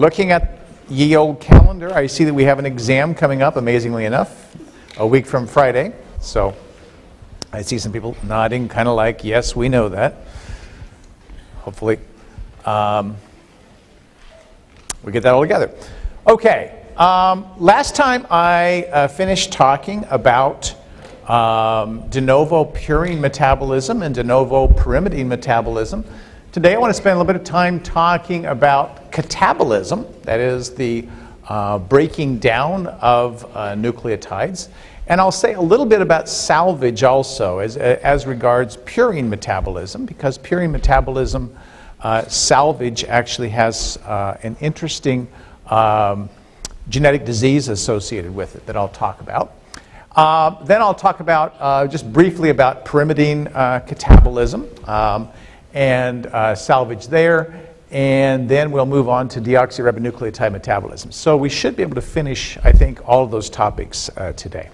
Looking at ye olde calendar, I see that we have an exam coming up, amazingly enough, a week from Friday. So I see some people nodding, kind of like, yes, we know that. Hopefully we get that all together. Okay, last time I finished talking about de novo purine metabolism and de novo pyrimidine metabolism. Today I want to spend a little bit of time talking about catabolism, that is the breaking down of nucleotides. And I'll say a little bit about salvage also as regards purine metabolism, because purine metabolism salvage actually has an interesting genetic disease associated with it that I'll talk about. Then I'll talk about, just briefly about pyrimidine catabolism and salvage there. And then we'll move on to deoxyribonucleotide metabolism. So we should be able to finish, I think, all of those topics today.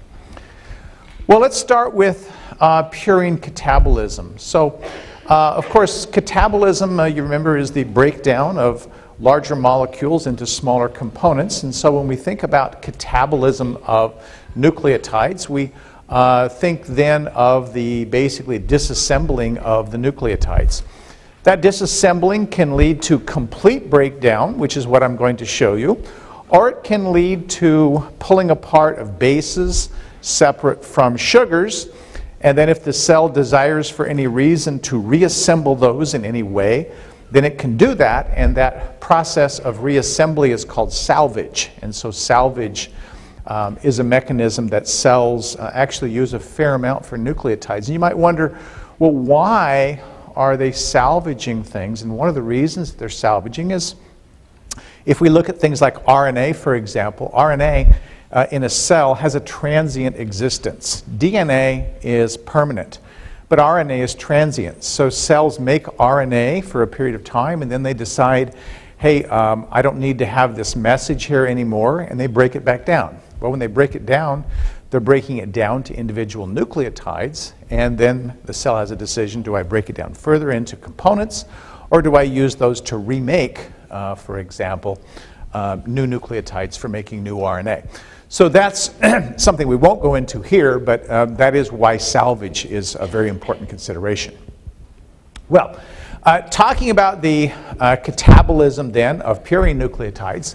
Well, let's start with purine catabolism. So, of course, catabolism, you remember, is the breakdown of larger molecules into smaller components. And so when we think about catabolism of nucleotides, we think then of the basically disassembling of the nucleotides. That disassembling can lead to complete breakdown, which is what I'm going to show you, or it can lead to pulling apart of bases separate from sugars, and then if the cell desires for any reason to reassemble those in any way, then it can do that, and that process of reassembly is called salvage. And so salvage is a mechanism that cells actually use a fair amount for nucleotides. And you might wonder, well, why are they salvaging things? And one of the reasons that they're salvaging is if we look at things like RNA, for example, RNA in a cell has a transient existence. DNA is permanent, but RNA is transient. So cells make RNA for a period of time, and then they decide, hey, I don't need to have this message here anymore, and they break it back down. Well, when they break it down, they're breaking it down to individual nucleotides, and then the cell has a decision, do I break it down further into components, or do I use those to remake, for example, new nucleotides for making new RNA? So that's something we won't go into here, but that is why salvage is a very important consideration. Well, talking about the catabolism then of purine nucleotides,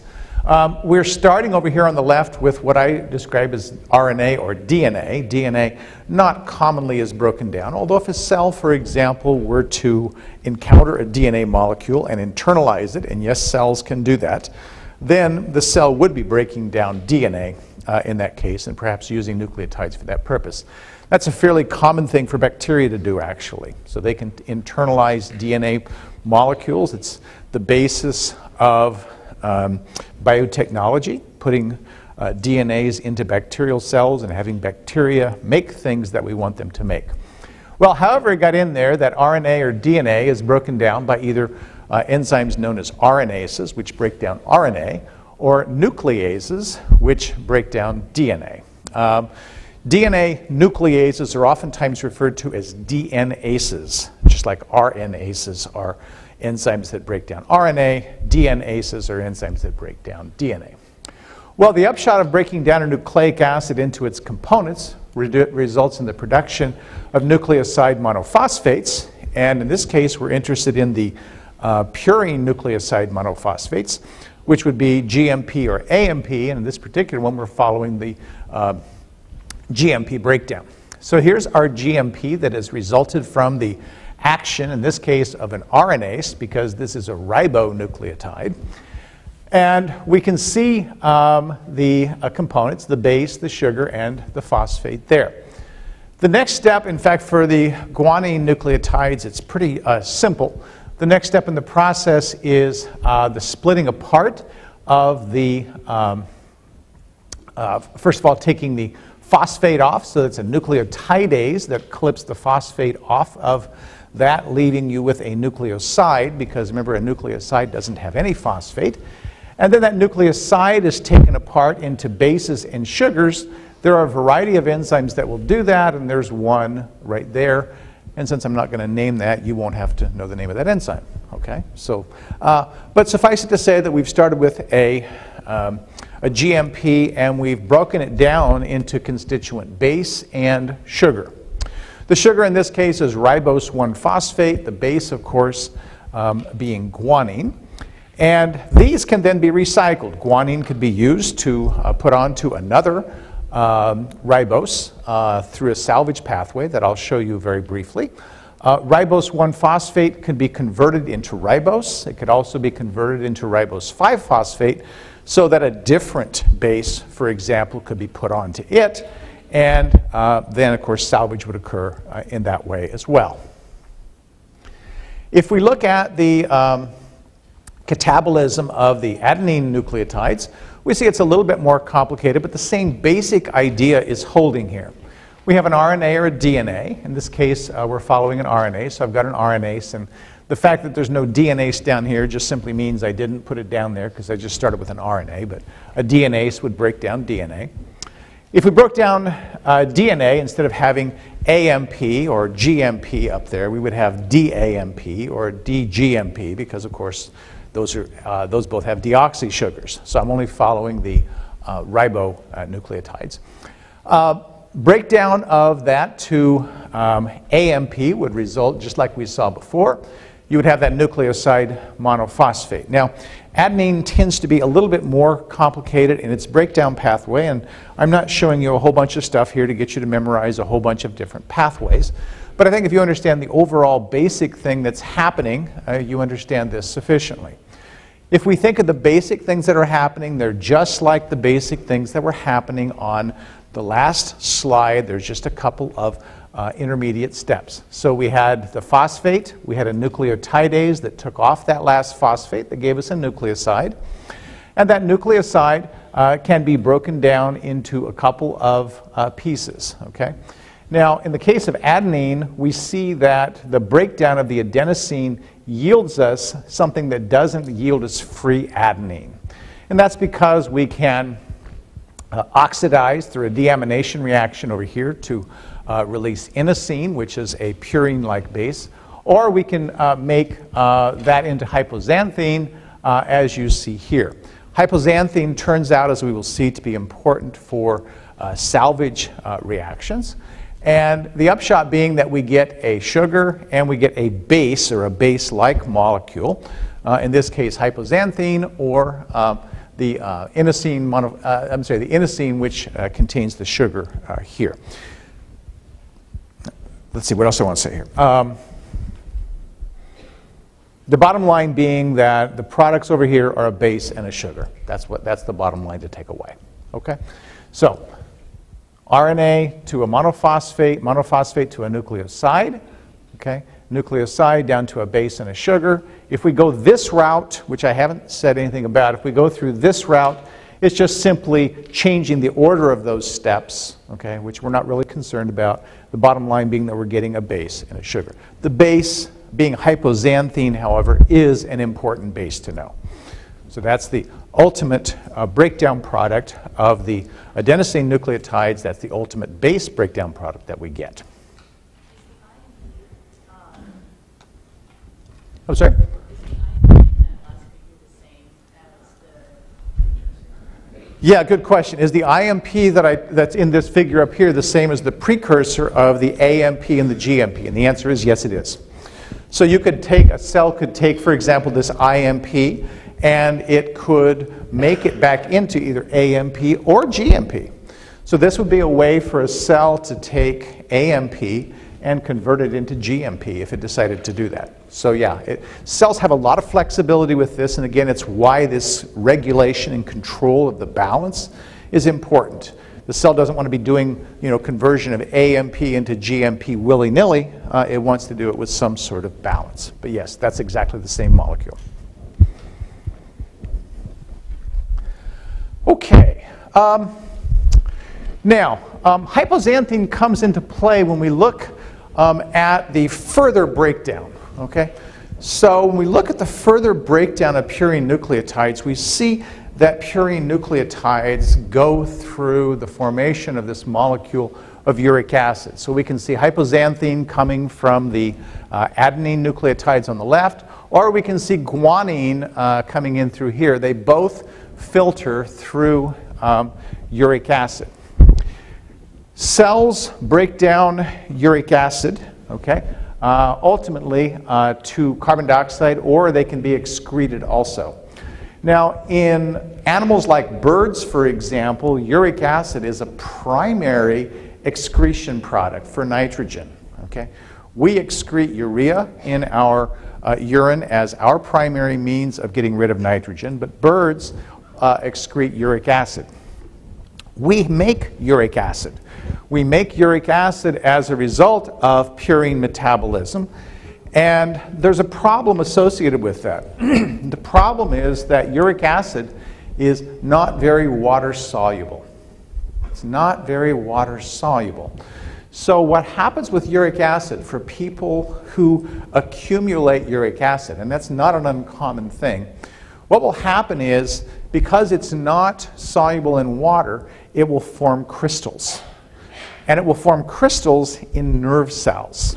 we're starting over here on the left with what I describe as RNA or DNA. DNA not commonly is broken down, although if a cell, for example, were to encounter a DNA molecule and internalize it, and yes, cells can do that, then the cell would be breaking down DNA in that case and perhaps using nucleotides for that purpose. That's a fairly common thing for bacteria to do, actually. So they can internalize DNA molecules. It's the basis of biotechnology, putting DNAs into bacterial cells and having bacteria make things that we want them to make. Well, however it got in there, that RNA or DNA is broken down by either enzymes known as RNases, which break down RNA, or nucleases, which break down DNA. DNA nucleases are oftentimes referred to as DNases, just like RNases are enzymes that break down RNA, DNases are enzymes that break down DNA. Well, the upshot of breaking down a nucleic acid into its components results in the production of nucleoside monophosphates, and in this case we're interested in the purine nucleoside monophosphates, which would be GMP or AMP, and in this particular one we're following the GMP breakdown. So here's our GMP that has resulted from the action, in this case, of an RNase, because this is a ribonucleotide. And we can see the components, the base, the sugar, and the phosphate there. The next step, in fact, for the guanine nucleotides, it's pretty simple. The next step in the process is the splitting apart of the, first of all, taking the phosphate off, so it's a nucleotidase that clips the phosphate off of that, leaving you with a nucleoside, because remember, a nucleoside doesn't have any phosphate. And then that nucleoside is taken apart into bases and sugars. There are a variety of enzymes that will do that, and there's one right there. And since I'm not going to name that, you won't have to know the name of that enzyme. Okay? So, but suffice it to say that we've started with a GMP, and we've broken it down into constituent base and sugar. The sugar in this case is ribose 1-phosphate, the base, of course, being guanine. And these can then be recycled. Guanine could be used to put onto another ribose through a salvage pathway that I'll show you very briefly. Ribose 1-phosphate can be converted into ribose. It could also be converted into ribose 5-phosphate so that a different base, for example, could be put onto it. And then, of course, salvage would occur in that way as well. If we look at the catabolism of the adenine nucleotides, we see it's a little bit more complicated, but the same basic idea is holding here. We have an RNA or a DNA. In this case, we're following an RNA, so I've got an RNase, and the fact that there's no DNase down here just simply means I didn't put it down there because I just started with an RNA, but a DNase would break down DNA. If we broke down DNA, instead of having AMP or GMP up there, we would have DAMP or DGMP because, of course, those both have deoxy sugars. So I'm only following the ribonucleotides. Breakdown of that to AMP would result, just like we saw before, you would have that nucleoside monophosphate. Now, adenine tends to be a little bit more complicated in its breakdown pathway, and I'm not showing you a whole bunch of stuff here to get you to memorize a whole bunch of different pathways. But I think if you understand the overall basic thing that's happening, you understand this sufficiently. If we think of the basic things that are happening, they're just like the basic things that were happening on the last slide. There's just a couple of intermediate steps. So we had the phosphate, we had a nucleotidase that took off that last phosphate that gave us a nucleoside. And that nucleoside can be broken down into a couple of pieces. Okay? Now, in the case of adenine, we see that the breakdown of the adenosine yields us something that doesn't yield us free adenine. And that's because we can oxidize through a deamination reaction over here to release inosine, which is a purine-like base, or we can make that into hypoxanthine, as you see here. Hypoxanthine turns out, as we will see, to be important for salvage reactions, and the upshot being that we get a sugar and we get a base or a base-like molecule, in this case hypoxanthine or the inosine, which contains the sugar here. Let's see, what else I want to say here. The bottom line being that the products over here are a base and a sugar. That's the bottom line to take away. Okay? So, RNA to a monophosphate, monophosphate to a nucleoside, okay? Nucleoside down to a base and a sugar. If we go this route, which I haven't said anything about, if we go through this route, it's just simply changing the order of those steps, okay, which we're not really concerned about. The bottom line being that we're getting a base and a sugar. The base, being hypoxanthine, however, is an important base to know. So that's the ultimate breakdown product of the adenosine nucleotides. That's the ultimate base breakdown product that we get. I'm sorry? Yeah, good question. Is the IMP that's in this figure up here the same as the precursor of the AMP and the GMP? And the answer is yes, it is. So you could take, a cell could take, for example, this IMP, and it could make it back into either AMP or GMP. So this would be a way for a cell to take AMP and convert it into GMP if it decided to do that. So yeah, cells have a lot of flexibility with this, and again, it's why this regulation and control of the balance is important. The cell doesn't want to be doing, you know, conversion of AMP into GMP willy-nilly. It wants to do it with some sort of balance. But yes, that's exactly the same molecule. Okay. Now, hypoxanthine comes into play when we look at the further breakdown, okay? So when we look at the further breakdown of purine nucleotides, we see that purine nucleotides go through the formation of this molecule of uric acid. So we can see hypoxanthine coming from the adenine nucleotides on the left, or we can see guanine coming in through here. They both filter through uric acid. Cells break down uric acid, okay, ultimately to carbon dioxide, or they can be excreted also. Now, in animals like birds, for example, uric acid is a primary excretion product for nitrogen, okay? We excrete urea in our urine as our primary means of getting rid of nitrogen, but birds excrete uric acid. We make uric acid. We make uric acid as a result of purine metabolism, and there's a problem associated with that. The problem is that uric acid is not very water soluble. It's not very water soluble. So what happens with uric acid for people who accumulate uric acid, and that's not an uncommon thing, what will happen is, because it's not soluble in water, it will form crystals. And it will form crystals in nerve cells.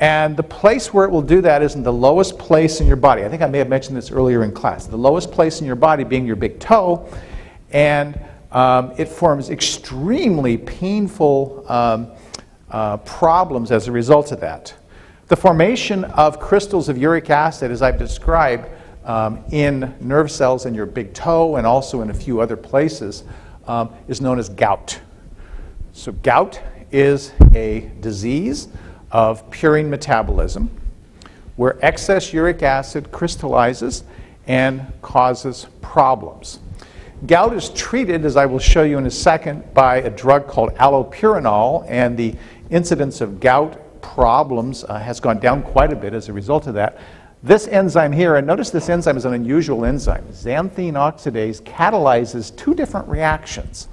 And the place where it will do that is in the lowest place in your body. I think I may have mentioned this earlier in class. The lowest place in your body being your big toe. And it forms extremely painful problems as a result of that. The formation of crystals of uric acid, as I've described, in nerve cells in your big toe and also in a few other places, is known as gout. So gout is a disease of purine metabolism, where excess uric acid crystallizes and causes problems. Gout is treated, as I will show you in a second, by a drug called allopurinol, and the incidence of gout problems has gone down quite a bit as a result of that. This enzyme here, and notice this enzyme is an unusual enzyme, xanthine oxidase, catalyzes two different reactions.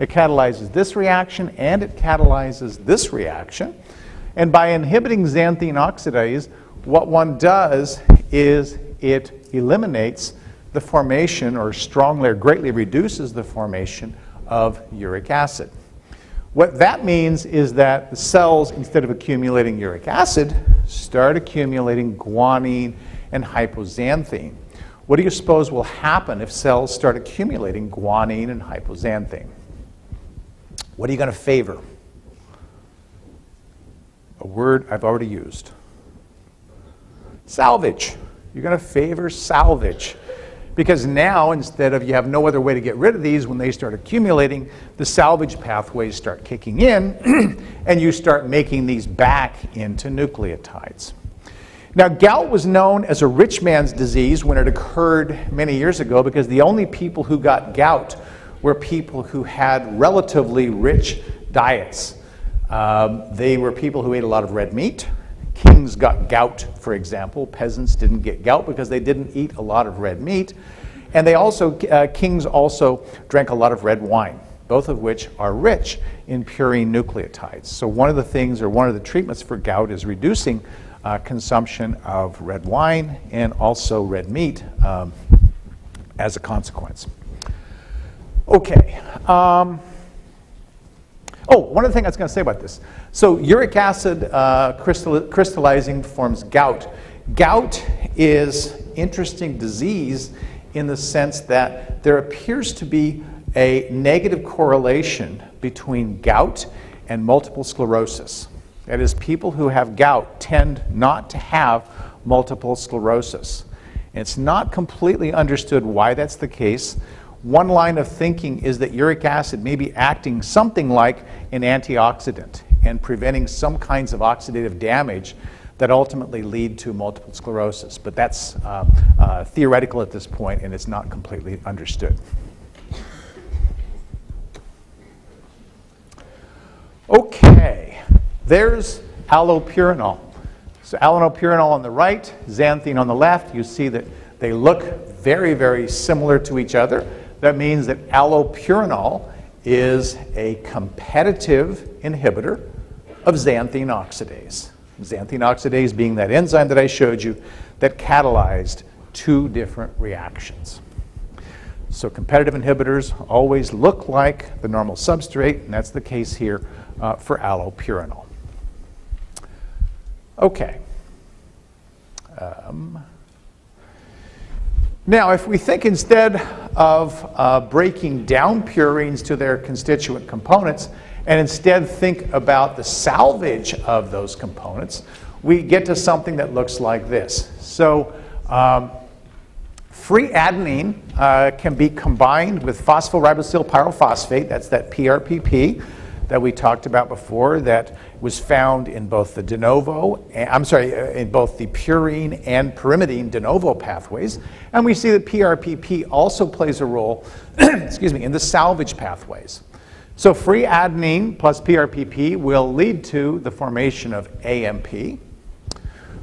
It catalyzes this reaction and it catalyzes this reaction. And by inhibiting xanthine oxidase, what one does is it eliminates the formation, or strongly or greatly reduces the formation of uric acid. What that means is that the cells, instead of accumulating uric acid, start accumulating guanine and hypoxanthine. What do you suppose will happen if cells start accumulating guanine and hypoxanthine? What are you going to favor? A word I've already used. Salvage. You're going to favor salvage. Because now, instead of you have no other way to get rid of these, when they start accumulating, the salvage pathways start kicking in, and you start making these back into nucleotides. Now, gout was known as a rich man's disease when it occurred many years ago, because the only people who got gout were people who had relatively rich diets. They were people who ate a lot of red meat. Kings got gout, for example. Peasants didn't get gout because they didn't eat a lot of red meat. And they also, kings also drank a lot of red wine, both of which are rich in purine nucleotides. So one of the things, or one of the treatments for gout, is reducing consumption of red wine and also red meat as a consequence. Okay. Oh, one other thing I was going to say about this. So uric acid crystallizing forms gout. Gout is an interesting disease in the sense that there appears to be a negative correlation between gout and multiple sclerosis. That is, people who have gout tend not to have multiple sclerosis. And it's not completely understood why that's the case. One line of thinking is that uric acid may be acting something like an antioxidant and preventing some kinds of oxidative damage that ultimately lead to multiple sclerosis. But that's theoretical at this point, and it's not completely understood. Okay, there's allopurinol. So allopurinol on the right, xanthine on the left. You see that they look very, very similar to each other. That means that allopurinol is a competitive inhibitor of xanthine oxidase. Xanthine oxidase being that enzyme that I showed you that catalyzed two different reactions. So competitive inhibitors always look like the normal substrate, and that's the case here for allopurinol. Okay. Now, if we think instead of breaking down purines to their constituent components and instead think about the salvage of those components, we get to something that looks like this. So free adenine can be combined with phosphoribosyl pyrophosphate, that's that PRPP that we talked about before, that was found in both the purine and pyrimidine de novo pathways. And we see that PRPP also plays a role, excuse me, in the salvage pathways. So free adenine plus PRPP will lead to the formation of AMP.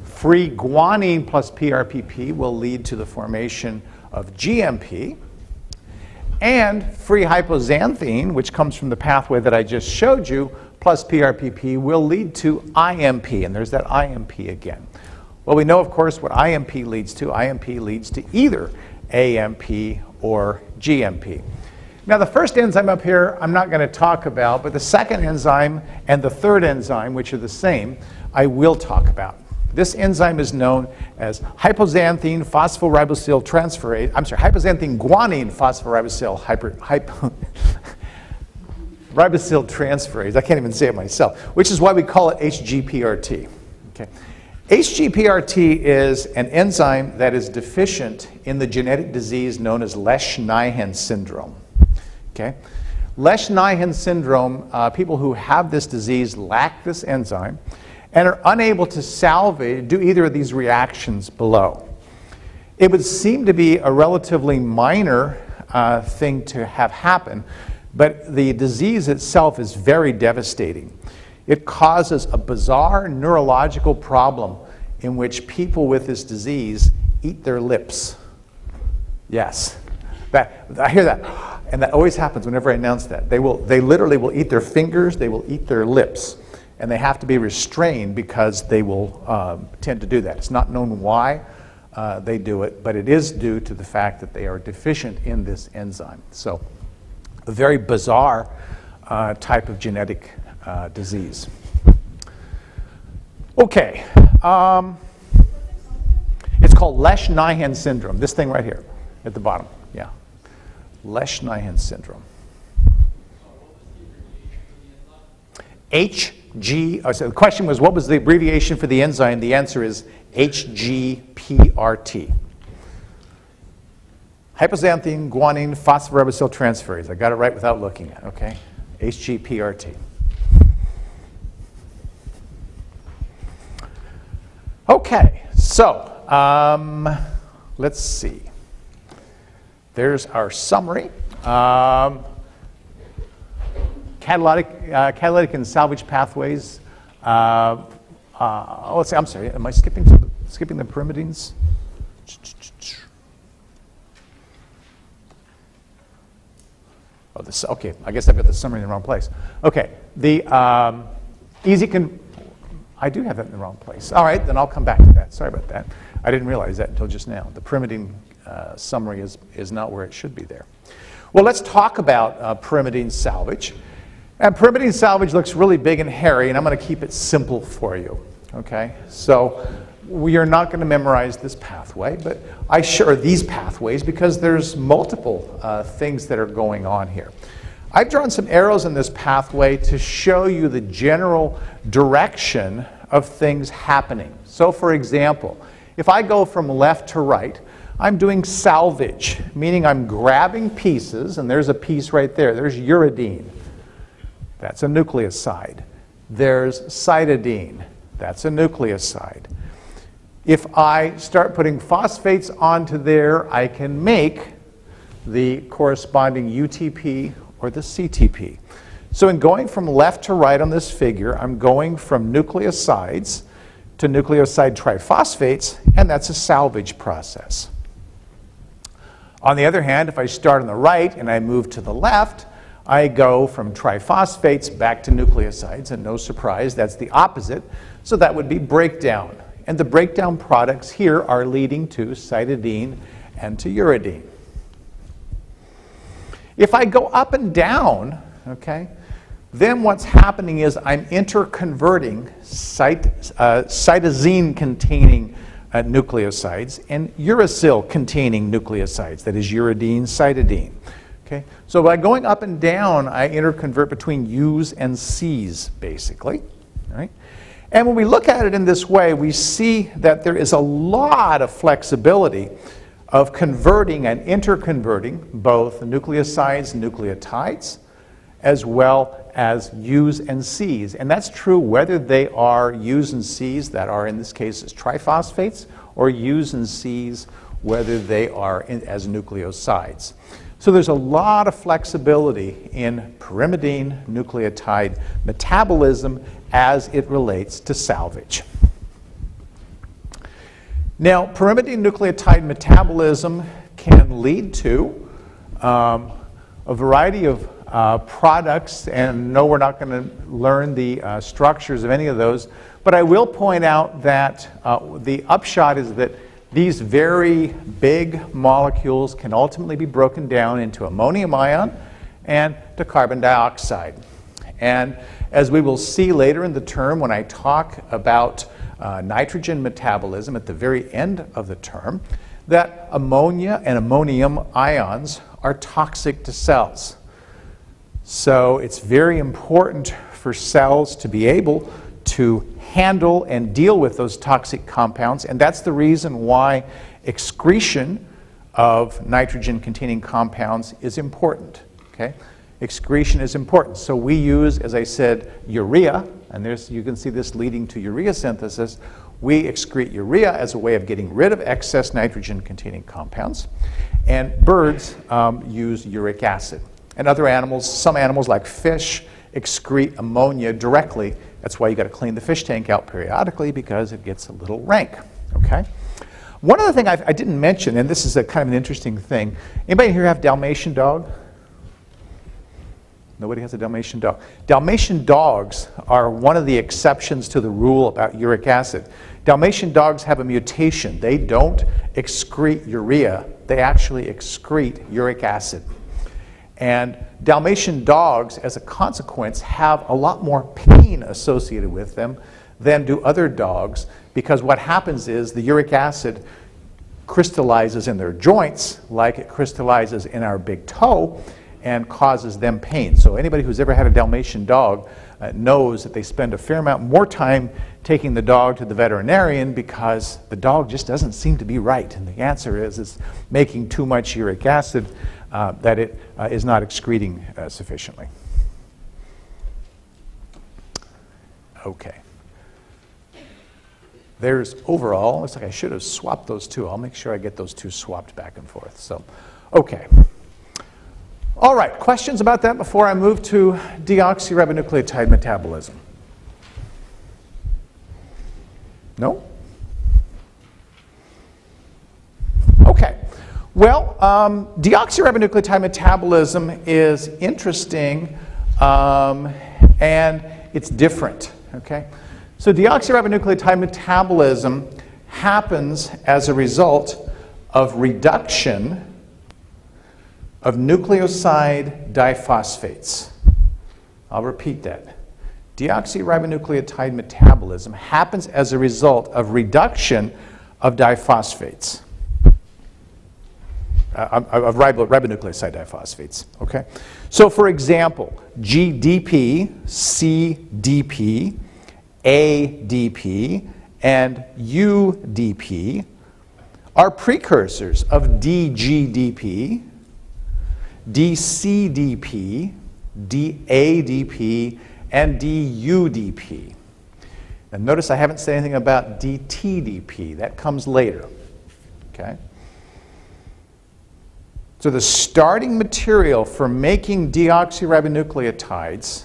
Free guanine plus PRPP will lead to the formation of GMP. And free hypoxanthine, which comes from the pathway that I just showed you, plus PRPP will lead to IMP. And there's that IMP again. Well, we know, of course, what IMP leads to. IMP leads to either AMP or GMP. Now, the first enzyme up here I'm not going to talk about, but the second enzyme and the third enzyme, which are the same, I will talk about. This enzyme is known as hypoxanthine-guanine-phosphoribosyl-transferase. I can't even say it myself, which is why we call it HGPRT. Okay. HGPRT is an enzyme that is deficient in the genetic disease known as Lesch-Nyhan syndrome. Okay. Lesch-Nyhan syndrome, people who have this disease lack this enzyme and are unable to salvage, do either of these reactions below. It would seem to be a relatively minor thing to have happen, but the disease itself is very devastating. It causes a bizarre neurological problem in which people with this disease eat their lips. Yes, I hear that, and that always happens whenever I announce that. They literally will eat their fingers, they will eat their lips. And they have to be restrained because they will tend to do that. It's not known why they do it, but it is due to the fact that they are deficient in this enzyme. So a very bizarre type of genetic disease. Okay. It's called Lesch-Nyhan syndrome, this thing right here at the bottom. Yeah. Lesch-Nyhan syndrome. So the question was, what was the abbreviation for the enzyme? The answer is HGPRT. Hypoxanthine-guanine-phosphoribosyl-transferase. I got it right without looking at it, okay? HGPRT. Okay, so let's see. There's our summary. Catalytic and salvage pathways. Let's see, I'm sorry, am I skipping the pyrimidines? Oh, this, okay, I guess I've got the summary in the wrong place. Okay, the I do have that in the wrong place. All right, then I'll come back to that. Sorry about that. I didn't realize that until just now. The pyrimidine summary is not where it should be there. Well, let's talk about pyrimidine salvage. And pyrimidine salvage looks really big and hairy, and I'm going to keep it simple for you, okay? So we are not going to memorize this pathway, but I share these pathways because there's multiple things that are going on here. I've drawn some arrows in this pathway to show you the general direction of things happening. So for example, if I go from left to right, I'm doing salvage, meaning I'm grabbing pieces, and there's a piece right there. There's uridine. That's a nucleoside. There's cytidine. That's a nucleoside. If I start putting phosphates onto there, I can make the corresponding UTP or the CTP. So in going from left to right on this figure, I'm going from nucleosides to nucleoside triphosphates, and that's a salvage process. On the other hand, if I start on the right and I move to the left, I go from triphosphates back to nucleosides, and no surprise, that's the opposite. So that would be breakdown. And the breakdown products here are leading to cytidine and to uridine. If I go up and down, okay, then what's happening is I'm interconverting cytosine-containing nucleosides and uracil-containing nucleosides, that is uridine, cytidine. Okay? So by going up and down, I interconvert between U's and C's, basically. Right? And when we look at it in this way, we see that there is a lot of flexibility of converting and interconverting both nucleosides and nucleotides, as well as U's and C's. And that's true whether they are U's and C's that are, in this case, as triphosphates, or U's and C's whether they are as nucleosides. So there's a lot of flexibility in pyrimidine nucleotide metabolism as it relates to salvage. Now, pyrimidine nucleotide metabolism can lead to a variety of products, and no, we're not going to learn the structures of any of those, but I will point out that the upshot is that these very big molecules can ultimately be broken down into ammonium ion and to carbon dioxide. And as we will see later in the term when I talk about nitrogen metabolism at the very end of the term, that ammonia and ammonium ions are toxic to cells. So it's very important for cells to be able to handle and deal with those toxic compounds, and that's the reason why excretion of nitrogen-containing compounds is important. Okay? Excretion is important. So we use, as I said, urea, and there's, you can see this leading to urea synthesis. We excrete urea as a way of getting rid of excess nitrogen-containing compounds, and birds use uric acid. And other animals, some animals like fish, excrete ammonia directly. That's why you got to clean the fish tank out periodically, because it gets a little rank. Okay. One other thing I didn't mention, and this is a kind of an interesting thing. Anybody here have Dalmatian dog? Nobody has a Dalmatian dog. Dalmatian dogs are one of the exceptions to the rule about uric acid. Dalmatian dogs have a mutation. They don't excrete urea. They actually excrete uric acid. And Dalmatian dogs, as a consequence, have a lot more pain associated with them than do other dogs, because what happens is the uric acid crystallizes in their joints like it crystallizes in our big toe and causes them pain. So anybody who's ever had a Dalmatian dog knows that they spend a fair amount more time taking the dog to the veterinarian because the dog just doesn't seem to be right. And the answer is it's making too much uric acid that it is not excreting sufficiently. Okay. There's overall, looks like I should have swapped those two. I'll make sure I get those two swapped back and forth. So, okay. All right, questions about that before I move to deoxyribonucleotide metabolism? No? Okay. Well, deoxyribonucleotide metabolism is interesting and it's different. Okay? So deoxyribonucleotide metabolism happens as a result of reduction of nucleoside diphosphates. I'll repeat that. Deoxyribonucleotide metabolism happens as a result of reduction of diphosphates, of ribonucleoside diphosphates. Okay? So for example, GDP, CDP, ADP, and UDP are precursors of DGDP, dCDP, dADP, and dUDP. And notice I haven't said anything about dTDP. That comes later. Okay? So the starting material for making deoxyribonucleotides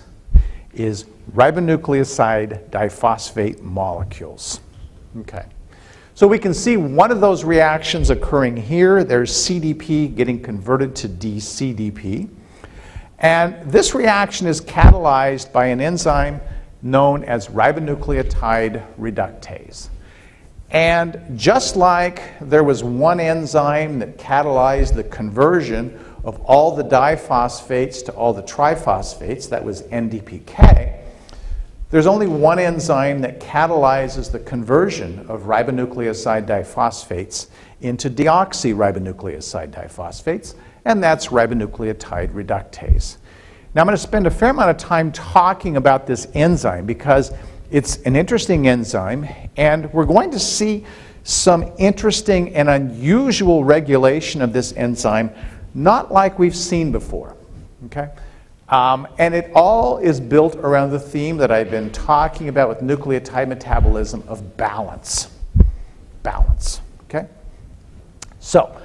is ribonucleoside diphosphate molecules. Okay. So we can see one of those reactions occurring here. There's CDP getting converted to dCDP. And this reaction is catalyzed by an enzyme known as ribonucleotide reductase. And just like there was one enzyme that catalyzed the conversion of all the diphosphates to all the triphosphates, that was NDPK, there's only one enzyme that catalyzes the conversion of ribonucleoside diphosphates into deoxyribonucleoside diphosphates, and that's ribonucleotide reductase. Now I'm going to spend a fair amount of time talking about this enzyme because it's an interesting enzyme, and we're going to see some interesting and unusual regulation of this enzyme, not like we've seen before, okay? And it all is built around the theme that I've been talking about with nucleotide metabolism of balance. Balance, okay? So,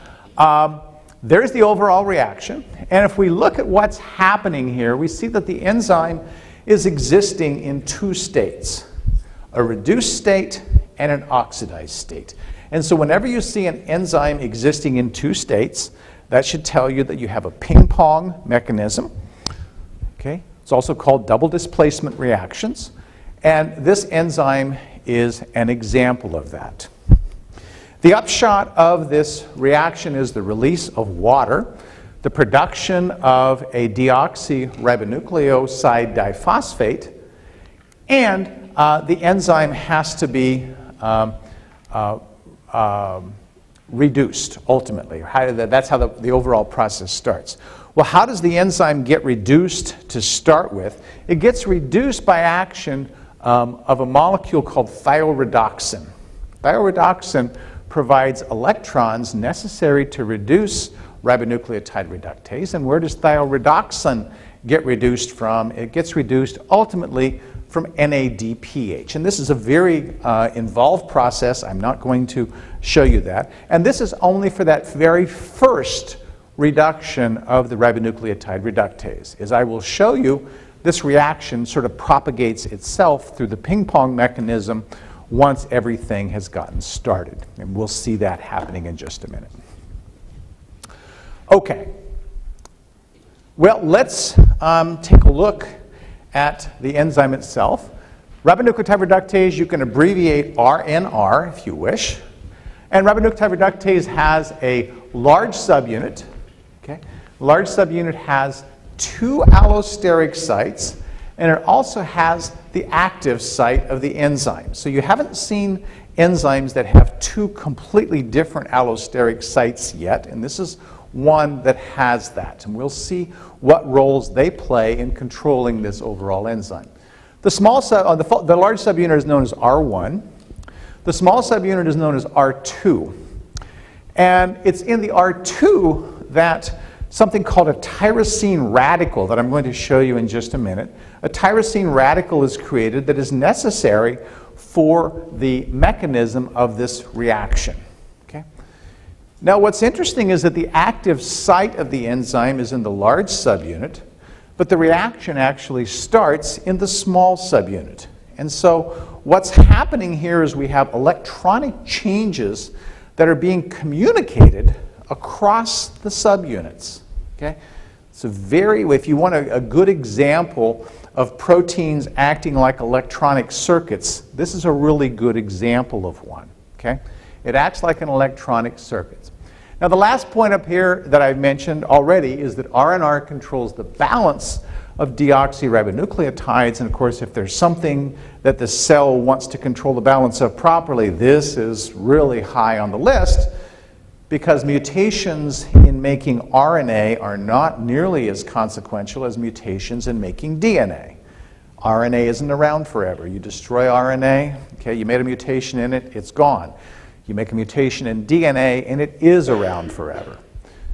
there's the overall reaction, and if we look at what's happening here, we see that the enzyme is existing in two states, a reduced state and an oxidized state. And so whenever you see an enzyme existing in two states, that should tell you that you have a ping-pong mechanism. Okay? It's also called double displacement reactions. And this enzyme is an example of that. The upshot of this reaction is the release of water, the production of a deoxyribonucleoside diphosphate, and the enzyme has to be reduced, ultimately. That's how the overall process starts. Well, how does the enzyme get reduced to start with? It gets reduced by action of a molecule called thioredoxin. Thioredoxin provides electrons necessary to reduce ribonucleotide reductase. And where does thioredoxin get reduced from? It gets reduced ultimately from NADPH. And this is a very involved process. I'm not going to show you that. And this is only for that very first reduction of the ribonucleotide reductase. As I will show you, this reaction sort of propagates itself through the ping-pong mechanism once everything has gotten started. And we'll see that happening in just a minute. Okay. Well, let's take a look at the enzyme itself. Ribonucleotide reductase, you can abbreviate RNR if you wish. And ribonucleotide reductase has a large subunit. Okay? Large subunit has two allosteric sites, and it also has the active site of the enzyme. So you haven't seen enzymes that have two completely different allosteric sites yet, and this is one that has that. And we'll see what roles they play in controlling this overall enzyme. The large subunit is known as R1. The small subunit is known as R2. And it's in the R2 that something called a tyrosine radical that I'm going to show you in just a minute. A tyrosine radical is created that is necessary for the mechanism of this reaction. Now, what's interesting is that the active site of the enzyme is in the large subunit, but the reaction actually starts in the small subunit. And so what's happening here is we have electronic changes that are being communicated across the subunits. Okay? It's if you want a good example of proteins acting like electronic circuits, this is a really good example of one. Okay? It acts like an electronic circuit. Now, the last point up here that I've mentioned already is that RNR controls the balance of deoxyribonucleotides. And of course, if there's something that the cell wants to control the balance of properly, this is really high on the list because mutations in making RNA are not nearly as consequential as mutations in making DNA. RNA isn't around forever. You destroy RNA, okay, you made a mutation in it, it's gone. You make a mutation in DNA, and it is around forever.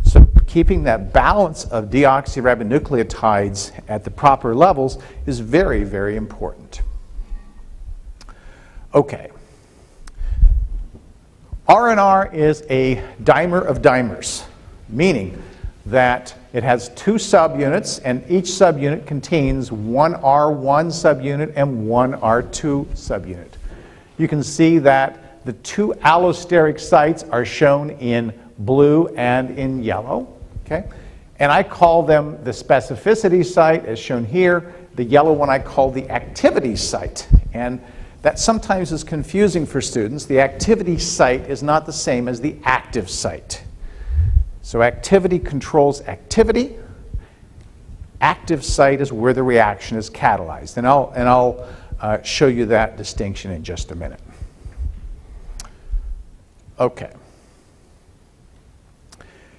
So keeping that balance of deoxyribonucleotides at the proper levels is very, very important. Okay. RNR is a dimer of dimers, meaning that it has two subunits, and each subunit contains one R1 subunit and one R2 subunit. You can see that the two allosteric sites are shown in blue and in yellow, okay? And I call them the specificity site, as shown here. The yellow one I call the activity site. And that sometimes is confusing for students. The activity site is not the same as the active site. So activity controls activity. Active site is where the reaction is catalyzed. And I'll show you that distinction in just a minute. Okay.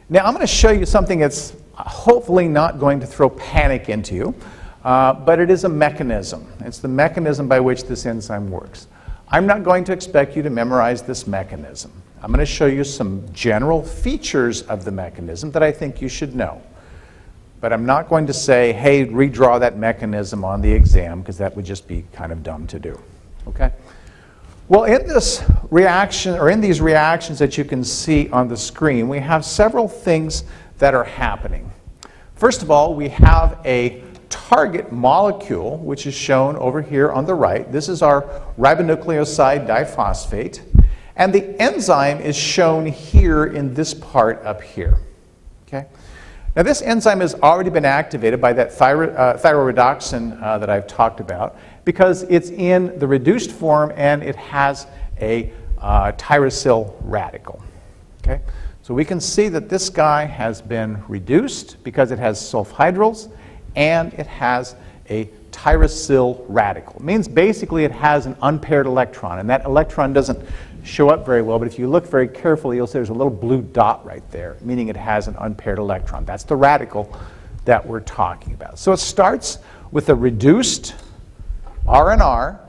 Now I'm going to show you something that's hopefully not going to throw panic into you, but it is a mechanism. It's the mechanism by which this enzyme works. I'm not going to expect you to memorize this mechanism. I'm going to show you some general features of the mechanism that I think you should know. But I'm not going to say, hey, redraw that mechanism on the exam, because that would just be kind of dumb to do. Okay? Well, in this reaction, or in these reactions that you can see on the screen, we have several things that are happening. First of all, we have a target molecule, which is shown over here on the right. This is our ribonucleoside diphosphate. And the enzyme is shown here in this part up here. Okay? Now, this enzyme has already been activated by that thioredoxin that I've talked about, because it's in the reduced form and it has a tyrosyl radical. Okay? So we can see that this guy has been reduced because it has sulfhydryls and it has a tyrosyl radical. It means basically it has an unpaired electron, and that electron doesn't show up very well, but if you look very carefully, you'll see there's a little blue dot right there, meaning it has an unpaired electron. That's the radical that we're talking about. So it starts with a reduced RNR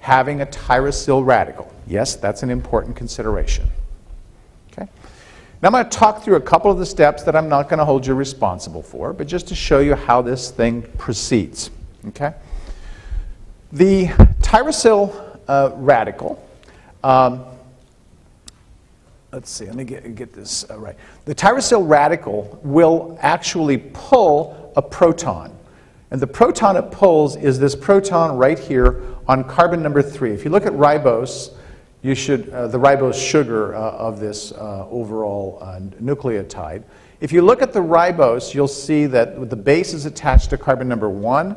having a tyrosyl radical. Yes, that's an important consideration. Okay. Now I'm going to talk through a couple of the steps that I'm not going to hold you responsible for, but just to show you how this thing proceeds. Okay. The tyrosyl radical, let's see, let me get this right. The tyrosyl radical will actually pull a proton. And the proton it pulls is this proton right here on carbon number 3. If you look at ribose, you should, the ribose sugar of this overall nucleotide, if you look at the ribose, you'll see that the base is attached to carbon number 1.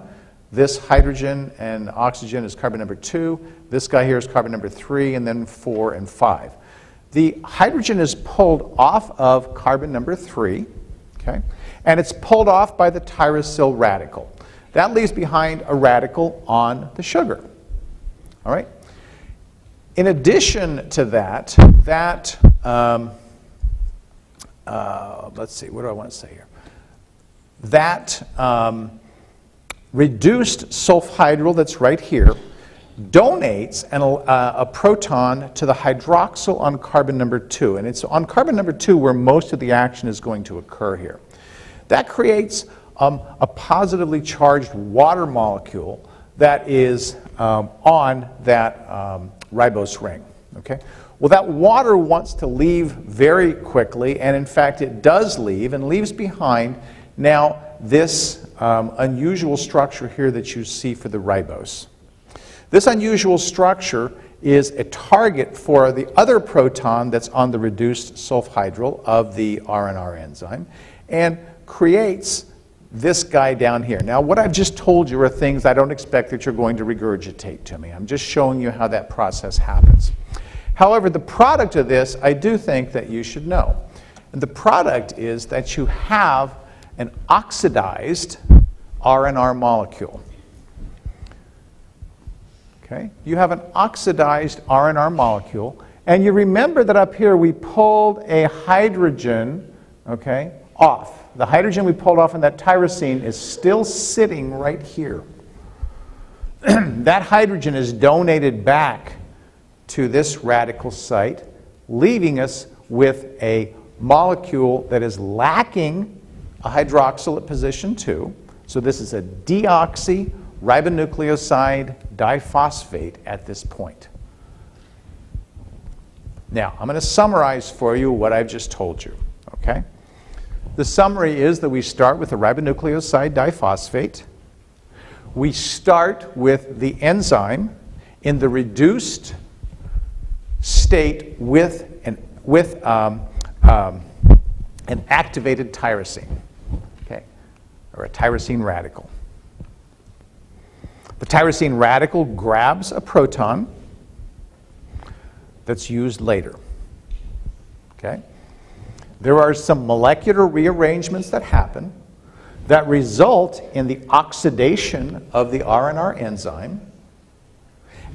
This hydrogen and oxygen is carbon number 2. This guy here is carbon number 3, and then 4 and 5. The hydrogen is pulled off of carbon number 3, okay, and it's pulled off by the tyrosyl radical. That leaves behind a radical on the sugar. All right. In addition to that, let's see, what do I want to say here? That reduced sulfhydryl that's right here donates a proton to the hydroxyl on carbon number 2. And it's on carbon number 2 where most of the action is going to occur here. That creates a positively charged water molecule that is on that ribose ring. Okay? Well, that water wants to leave very quickly, and in fact it does leave, and leaves behind now this unusual structure here that you see for the ribose. This unusual structure is a target for the other proton that's on the reduced sulfhydryl of the RNR enzyme, and creates this guy down here. Now, what I've just told you are things I don't expect that you're going to regurgitate to me. I'm just showing you how that process happens. However, the product of this, I do think that you should know. And the product is that you have an oxidized RNR molecule. Okay? You have an oxidized RNR molecule, and you remember that up here we pulled a hydrogen, okay, off. The hydrogen we pulled off in that tyrosine is still sitting right here. That hydrogen is donated back to this radical site, leaving us with a molecule that is lacking a hydroxyl at position 2. So this is a deoxyribonucleoside diphosphate at this point. Now, I'm going to summarize for you what I've just told you. Okay? The summary is that we start with a ribonucleoside diphosphate. We start with the enzyme in the reduced state with an activated tyrosine, okay, or a tyrosine radical. The tyrosine radical grabs a proton that's used later. Okay? There are some molecular rearrangements that happen that result in the oxidation of the RNR enzyme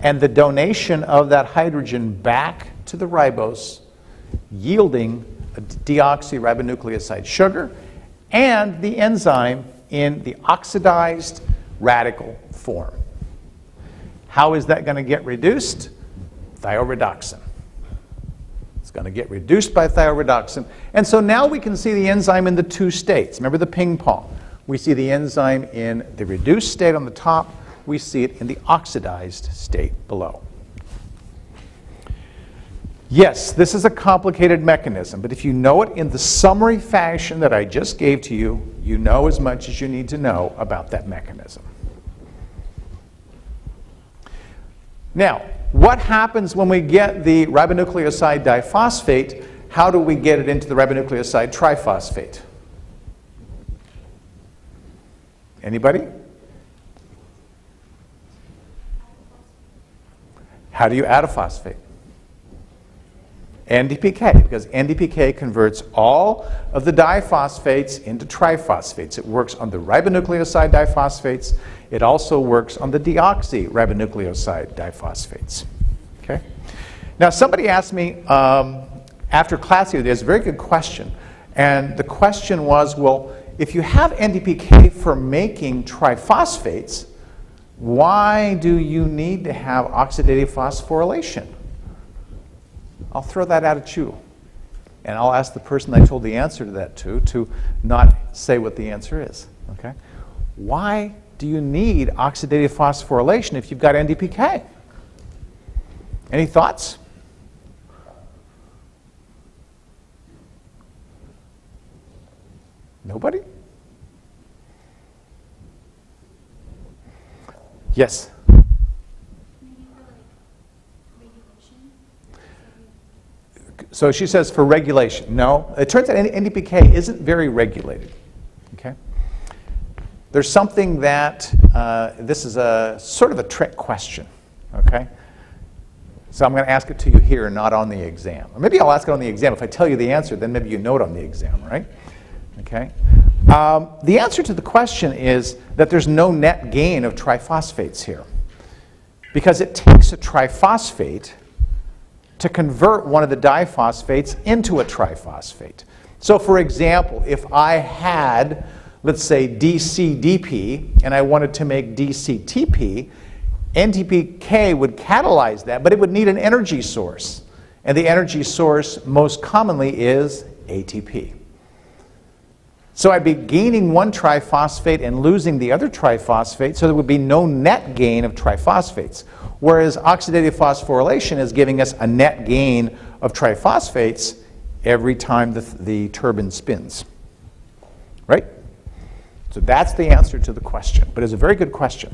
and the donation of that hydrogen back to the ribose, yielding a deoxyribonucleoside sugar and the enzyme in the oxidized radical form. How is that going to get reduced? Thioredoxin. It's going to get reduced by thioredoxin. And so now we can see the enzyme in the two states. Remember the ping pong. We see the enzyme in the reduced state on the top. We see it in the oxidized state below. Yes, this is a complicated mechanism, but if you know it in the summary fashion that I just gave to you, you know as much as you need to know about that mechanism. Now, what happens when we get the ribonucleoside diphosphate? How do we get it into the ribonucleoside triphosphate? Anybody? How do you add a phosphate? NDPK, because NDPK converts all of the diphosphates into triphosphates. It works on the ribonucleoside diphosphates. It also works on the deoxyribonucleoside diphosphates. Okay? Now, somebody asked me after class the other day, it's a very good question. And the question was, well, if you have NDPK for making triphosphates, why do you need to have oxidative phosphorylation? I'll throw that out at you, and I'll ask the person I told the answer to that to not say what the answer is, okay? Why do you need oxidative phosphorylation if you've got NDPK? Any thoughts? Nobody? Yes? So she says for regulation. No, it turns out NDPK isn't very regulated, okay? There's something that, this is a sort of a trick question, okay? So I'm going to ask it to you here, not on the exam. Or maybe I'll ask it on the exam. If I tell you the answer, then maybe you know it on the exam, right? Okay? The answer to the question is that there's no net gain of triphosphates here, because it takes a triphosphate to convert one of the diphosphates into a triphosphate. So for example, if I had, let's say, DCDP, and I wanted to make DCTP, NDPK would catalyze that, but it would need an energy source. And the energy source most commonly is ATP. So I'd be gaining one triphosphate and losing the other triphosphate, so there would be no net gain of triphosphates. Whereas oxidative phosphorylation is giving us a net gain of triphosphates every time the turbine spins, right? So that's the answer to the question, but it's a very good question.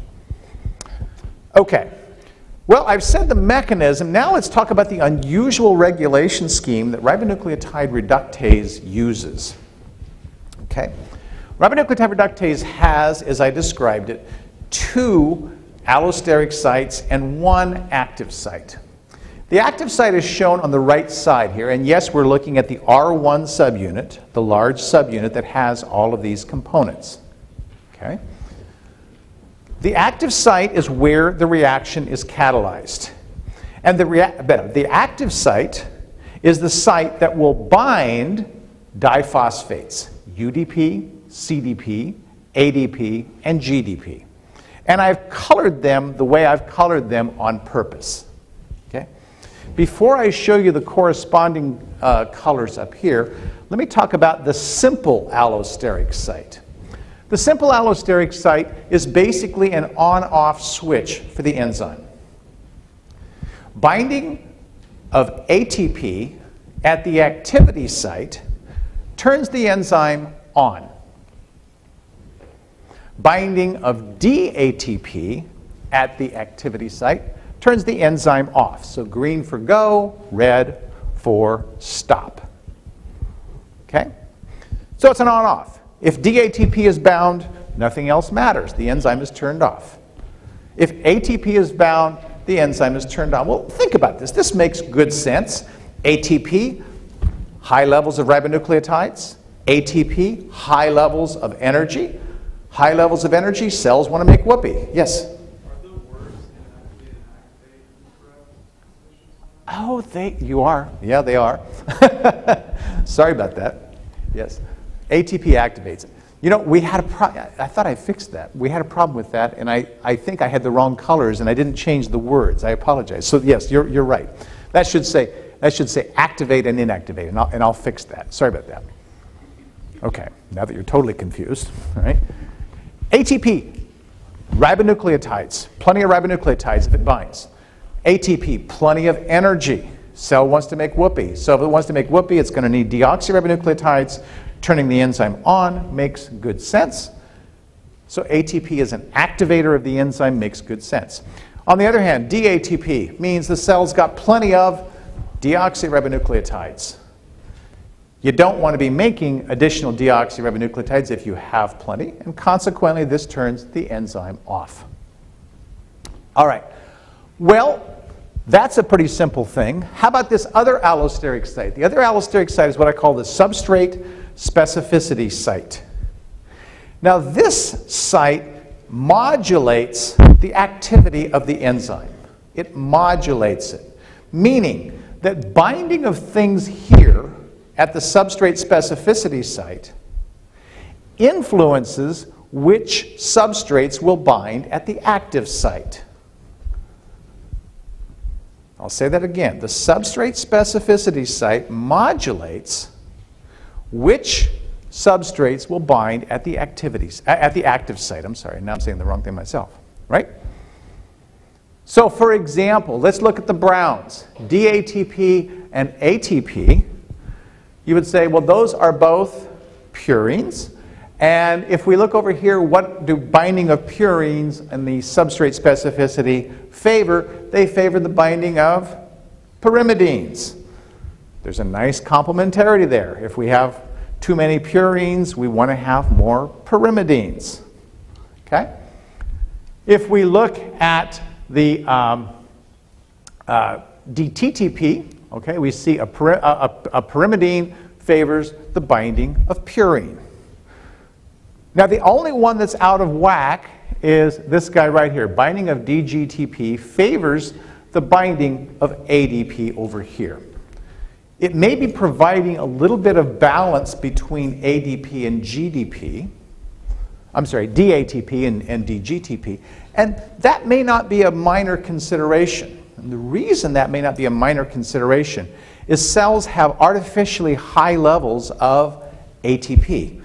Okay, well, I've said the mechanism. Now let's talk about the unusual regulation scheme that ribonucleotide reductase uses, okay? Ribonucleotide reductase has, as I described it, two allosteric sites and one active site. The active site is shown on the right side here, and yes, we're looking at the R1 subunit, the large subunit that has all of these components. Okay? The active site is where the reaction is catalyzed. And the active site is the site that will bind diphosphates, UDP, CDP, ADP, and GDP. And I've colored them the way I've colored them on purpose, okay? Before I show you the corresponding colors up here, let me talk about the simple allosteric site. The simple allosteric site is basically an on-off switch for the enzyme. Binding of ATP at the activity site turns the enzyme on. Binding of dATP at the activity site turns the enzyme off. So green for go, red for stop. Okay? So it's an on-off. If dATP is bound, nothing else matters. The enzyme is turned off. If ATP is bound, the enzyme is turned on. Well, think about this. This makes good sense. ATP, high levels of ribonucleotides, ATP, high levels of energy. High levels of energy, cells want to make whoopee. Yes? Are the words inactivate and activate? Oh, you are. Yeah, they are. Sorry about that. Yes. ATP activates it. You know, we had a I thought I fixed that. We had a problem with that, and I think I had the wrong colors, and I didn't change the words. I apologize. So, yes, you're right. That should say activate and inactivate, and I'll fix that. Sorry about that. Okay, now that you're totally confused, all right? ATP, ribonucleotides, plenty of ribonucleotides if it binds. ATP, plenty of energy. Cell wants to make whoopee. So if it wants to make whoopee, it's going to need deoxyribonucleotides. Turning the enzyme on makes good sense. So ATP is an activator of the enzyme, makes good sense. On the other hand, dATP means the cell's got plenty of deoxyribonucleotides. You don't want to be making additional deoxyribonucleotides if you have plenty, and consequently this turns the enzyme off. All right, well, that's a pretty simple thing. How about this other allosteric site? The other allosteric site is what I call the substrate specificity site. Now this site modulates the activity of the enzyme. It modulates it, meaning that binding of things here at the substrate specificity site influences which substrates will bind at the active site. I'll say that again. The substrate specificity site modulates which substrates will bind at the active site. I'm sorry, now I'm saying the wrong thing myself, right? So for example, let's look at the browns, DATP and ATP. You would say, well, those are both purines. And if we look over here, what do binding of purines and the substrate specificity favor? They favor the binding of pyrimidines. There's a nice complementarity there. If we have too many purines, we want to have more pyrimidines. Okay? If we look at the dTTP, okay, we see a pyrimidine favors the binding of purine. Now the only one that's out of whack is this guy right here. Binding of dGTP favors the binding of ADP over here. It may be providing a little bit of balance between ADP and GDP. I'm sorry, dATP and dGTP. And that may not be a minor consideration. And the reason that may not be a minor consideration is cells have artificially high levels of ATP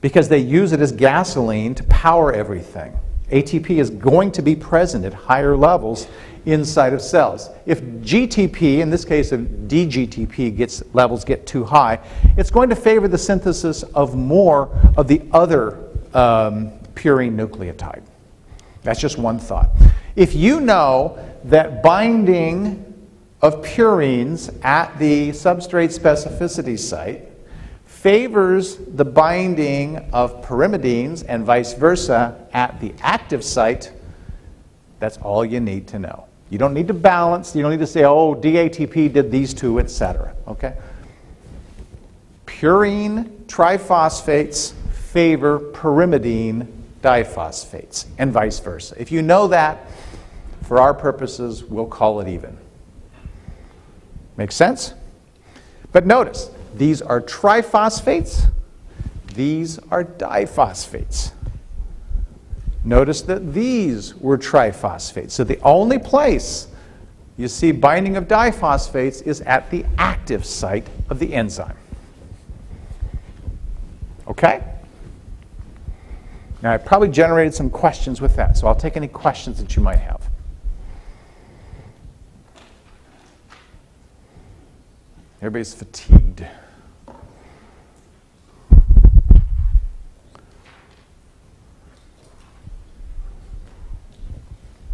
because they use it as gasoline to power everything. ATP is going to be present at higher levels inside of cells. If GTP, in this case of dGTP, levels get too high, it's going to favor the synthesis of more of the other purine nucleotide. That's just one thought. If you know that binding of purines at the substrate specificity site favors the binding of pyrimidines and vice versa at the active site, that's all you need to know. You don't need to balance. You don't need to say, oh, DATP did these two, etc. Okay? Purine triphosphates favor pyrimidine diphosphates and vice versa. If you know that, for our purposes, we'll call it even. Make sense? But notice, these are triphosphates. These are diphosphates. Notice that these were triphosphates. So the only place you see binding of diphosphates is at the active site of the enzyme. Okay? Now, I probably generated some questions with that, so I'll take any questions that you might have. Everybody's fatigued.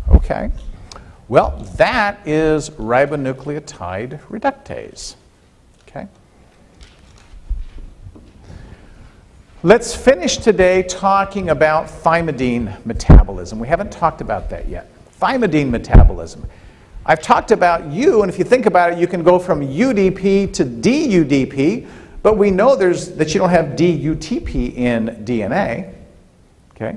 Okay. Well, that is ribonucleotide reductase. Okay. Let's finish today talking about thymidine metabolism. We haven't talked about that yet. Thymidine metabolism. I've talked about U, and if you think about it, you can go from UDP to dUDP, but we know that you don't have dUTP in DNA. Okay?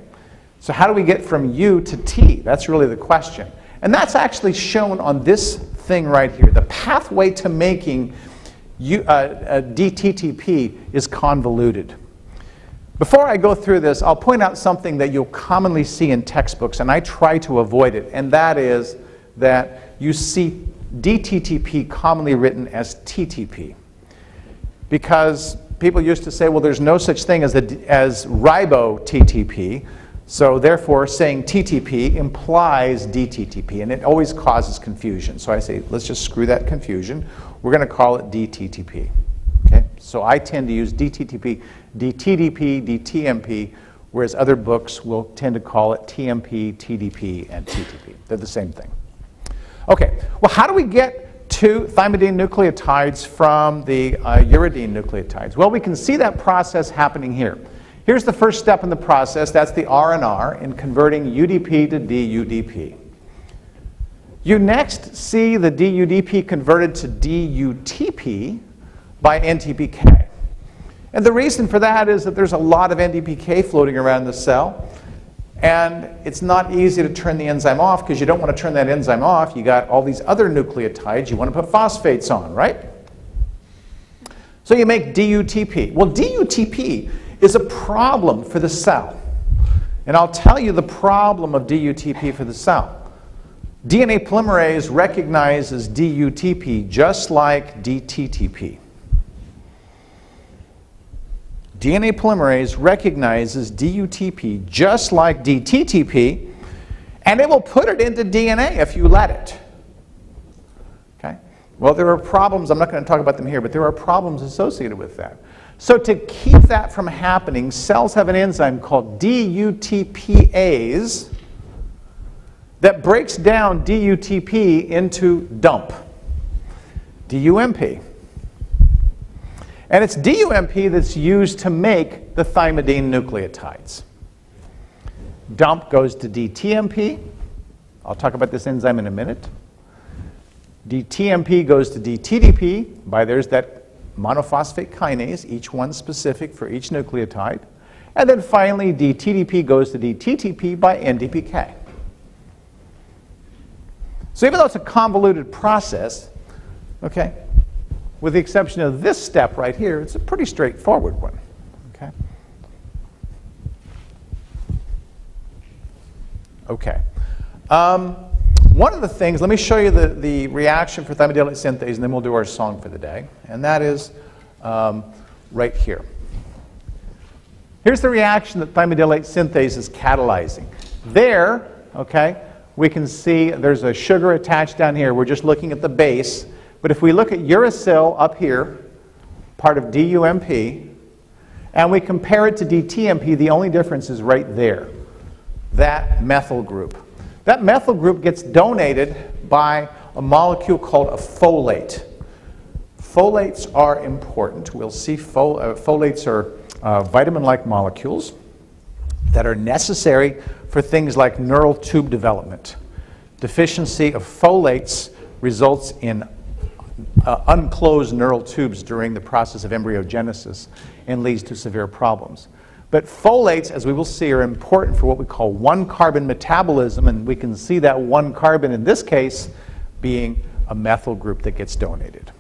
So how do we get from U to T? That's really the question. And that's actually shown on this thing right here. The pathway to making dTTP is convoluted. Before I go through this, I'll point out something that you'll commonly see in textbooks, and I try to avoid it, and that is that you see dTTP commonly written as TTP. Because people used to say, well, there's no such thing as ribo-TTP, so therefore saying TTP implies dTTP, and it always causes confusion. So I say, let's just screw that confusion. We're going to call it dTTP. Okay? So I tend to use dTTP, dTDP, dTMP, whereas other books will tend to call it TMP, TDP, and TTP. They're the same thing. Okay, well, how do we get to thymidine nucleotides from the uridine nucleotides? Well, we can see that process happening here. Here's the first step in the process. That's the RNR in converting UDP to dUDP. You next see the dUDP converted to dUTP by NTPK. And the reason for that is that there's a lot of NDPK floating around the cell, and it's not easy to turn the enzyme off because you don't want to turn that enzyme off. You got all these other nucleotides. You want to put phosphates on, right? So you make dUTP. Well, dUTP is a problem for the cell. And I'll tell you the problem of dUTP for the cell. DNA polymerase recognizes dUTP just like dTTP. DNA polymerase recognizes dUTP just like dTTP, and it will put it into DNA if you let it. Okay? Well, there are problems. I'm not going to talk about them here, but there are problems associated with that. So to keep that from happening, cells have an enzyme called DUTPase that breaks down DUTP into dump, dUMP. And it's dUMP that's used to make the thymidine nucleotides. Dump goes to dTMP. I'll talk about this enzyme in a minute. dTMP goes to dTDP. By there's that monophosphate kinase, each one specific for each nucleotide. And then finally, dTDP goes to dTTP by NDPK. So even though it's a convoluted process, okay, with the exception of this step right here, it's a pretty straightforward one. Okay. Okay. One of the things, let me show you the reaction for thymidylate synthase, and then we'll do our song for the day. And that is right here. Here's the reaction that thymidylate synthase is catalyzing. There, okay, we can see there's a sugar attached down here. We're just looking at the base. But if we look at uracil up here, part of DUMP, and we compare it to dTMP, the only difference is right there, that methyl group. That methyl group gets donated by a molecule called a folate. Folates are important. We'll see folates are vitamin-like molecules that are necessary for things like neural tube development. Deficiency of folates results in unclosed neural tubes during the process of embryogenesis and leads to severe problems. But folates, as we will see, are important for what we call one-carbon metabolism, and we can see that one carbon in this case being a methyl group that gets donated.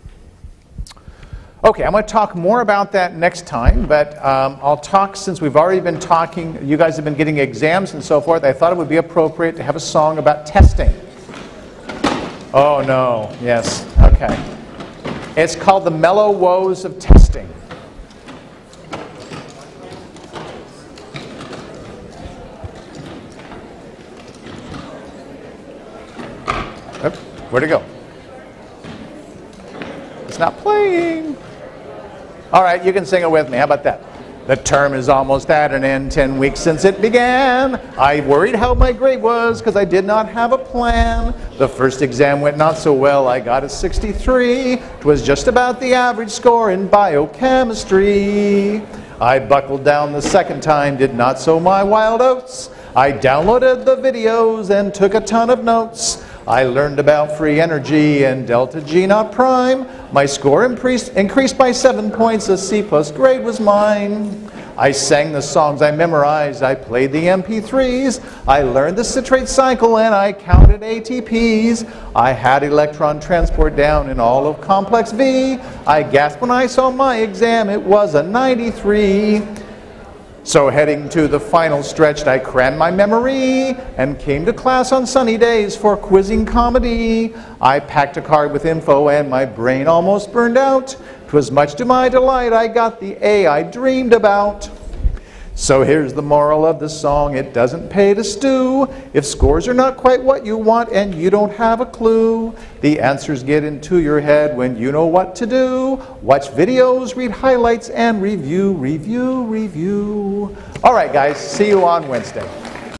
Okay, I'm going to talk more about that next time, but I'll talk, since we've already been talking, you guys have been getting exams and so forth, I thought it would be appropriate to have a song about testing. Oh no, yes, okay. It's called The Mellow Woes of Testing. Oops, where'd it go? It's not playing. All right, you can sing it with me. How about that? The term is almost at an end, 10 weeks since it began. I worried how my grade was because I did not have a plan. The first exam went not so well. I got a 63. It was just about the average score in biochemistry. I buckled down the second time, did not sow my wild oats. I downloaded the videos and took a ton of notes. I learned about free energy and delta G naught prime. My score increased by 7 points. A C plus grade was mine. I sang the songs I memorized. I played the MP3s. I learned the citrate cycle and I counted ATPs. I had electron transport down in all of complex V. I gasped when I saw my exam. It was a 93. So heading to the final stretch, I crammed my memory and came to class on sunny days for quizzing comedy. I packed a card with info and my brain almost burned out. 'Twas much to my delight, I got the A I dreamed about. So here's the moral of the song, it doesn't pay to stew. If scores are not quite what you want and you don't have a clue, the answers get into your head when you know what to do. Watch videos, read highlights, and review. All right, guys, see you on Wednesday.